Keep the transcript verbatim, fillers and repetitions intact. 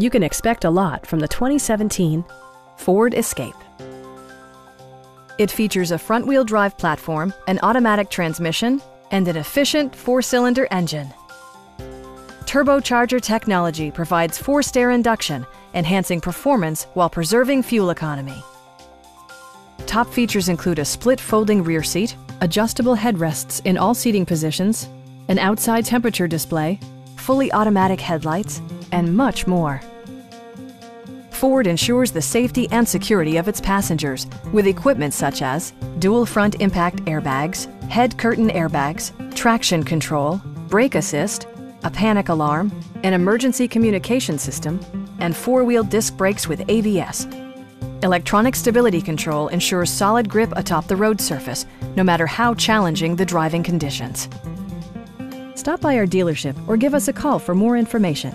You can expect a lot from the twenty seventeen Ford Escape. It features a front-wheel drive platform, an automatic transmission, and an efficient four-cylinder engine. Turbocharger technology provides forced air induction, enhancing performance while preserving fuel economy. Top features include a split folding rear seat, adjustable headrests in all seating positions, an outside temperature display, fully automatic headlights, and much more. Ford ensures the safety and security of its passengers with equipment such as dual front impact airbags, head curtain airbags, traction control, brake assist, a panic alarm, an emergency communication system, and four-wheel disc brakes with A B S. Electronic stability control ensures solid grip atop the road surface, no matter how challenging the driving conditions. Stop by our dealership or give us a call for more information.